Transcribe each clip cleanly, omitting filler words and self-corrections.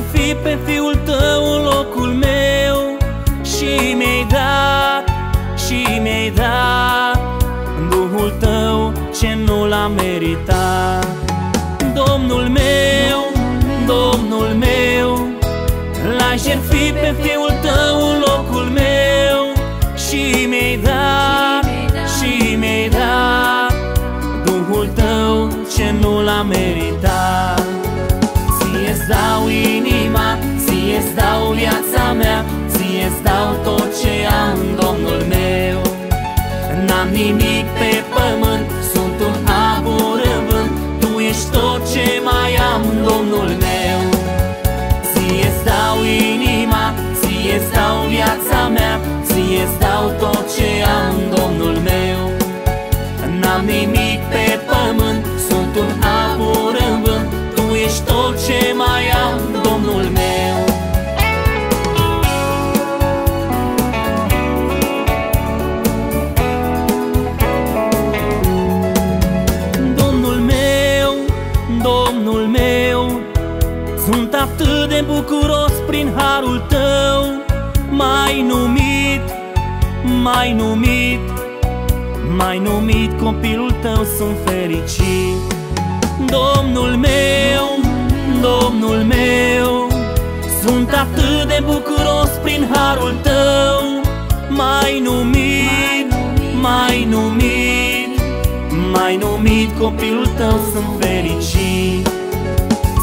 ar fi pe Fiul Tău în locul meu. Și mi-ai dat, și mi-ai dat Duhul Tău ce nu l-am meritat. Domnul meu, Domnul meu, l-aș jertfi pe Fiul Tău în locul meu. Și mi-ai dat, și mi-ai dat Duhul Tău ce nu l-am meritat. Ție-ți dau inima, ție-ți dau viața mea, ție-ți dau tot ce am, Domnul meu. N-am nimic pe pământ, sunt un abur în vânt, Tu ești tot ce mai am, Domnul meu. Ție-ți dau inima, ție-ți dau viața mea, ție-ți dau tot ce am, Domnul meu. N-am nimic pe pământ, sunt un abur în vânt, Tu ești tot ce mai am, Domnul meu. Sunt atât de bucuros prin harul Tău. M-ai numit, m-ai numit, m-ai numit copilul Tău, sunt fericit. Domnul meu, Domnul meu, sunt atât de bucuros prin harul Tău. M-ai numit, m-ai numit, m-ai numit copilul Tău, sunt fericit.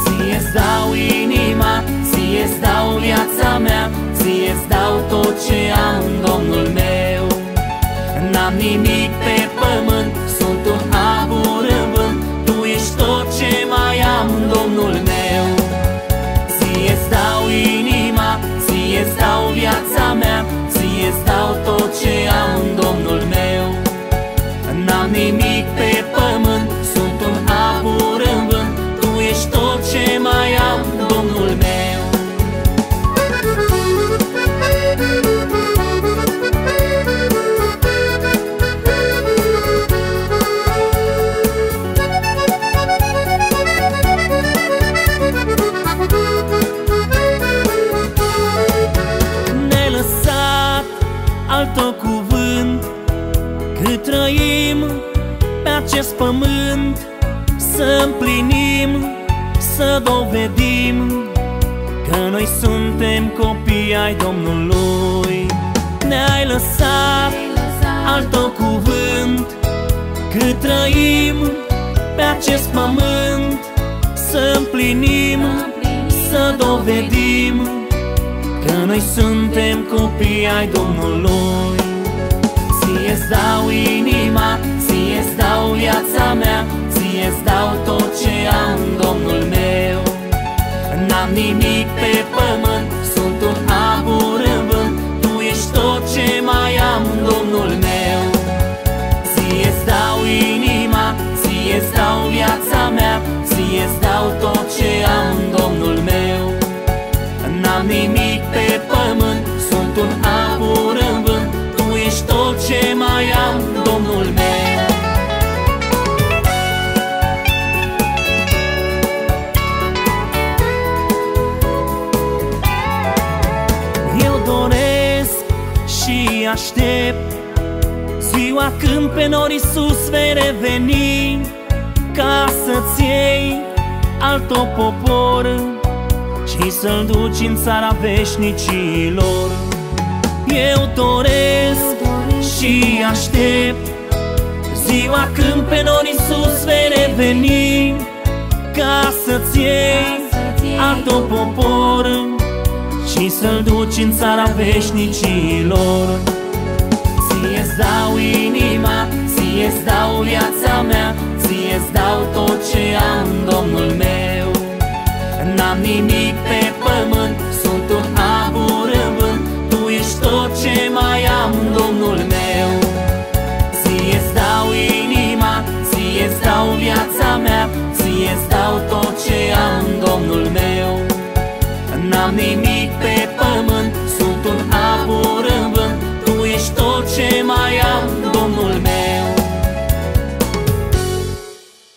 Ție-ți dau inima, ție-ți dau viața mea, ție-ți dau tot ce am, Domnul meu. N-am nimic pe pământ, sunt un abur în vânt, Tu ești tot ce mai am, Domnul meu. Ție-ți dau inima, ție-ți dau viața mea, ție-ți dau tot ce am, Domnul meu. N-am nimic pe pământ, sunt un abur în vânt, Tu ești tot ce mai am, Domnul meu. Ne-ai lăsat al Tău cuvânt, cât trăim pe acest pământ, să împlinim, să dovedim că noi suntem copii ai Domnului. Ne-ai lăsat al Tău cuvânt, cât trăim pe acest pământ, să împlinim, să dovedim că noi suntem copii ai Domnului. Ție-ți dau inima, ție-ți dau viața mea, ție-ți dau tot ce am, Domnul meu. N-am nimic pe pământ, sunt un abur în vânt, Tu ești tot ce mai am, Domnul meu. Ție-ți dau inima, ție-ți dau viața mea, ție-ți dau tot ce am, Domnul meu. N-am nimic pe pământ, sunt un abur în vânt, Tu ești tot ce mai am, Domnul meu. Și aștept ziua când pe nori Iisus vei reveni, ca să-ți iei al Tău popor și să-l duci în țara veșnicilor. Eu doresc și aștept ziua când pe nori Iisus vei reveni, ca să-ți iei al Tău popor și să-l duci în țara veșnicilor. Ție-ți dau inima, ție-ți dau viața mea, ție-ți dau tot ce am, Domnul meu. N-am nimic pe pământ, sunt un abur în vânt, Tu ești tot ce mai am, Domnul meu. Ție-ți dau inima, ție-ți dau viața mea, ție-ți dau tot ce am, Domnul meu. N-am nimic pe pământ, sunt un abur în vânt, Tu ești tot ce mai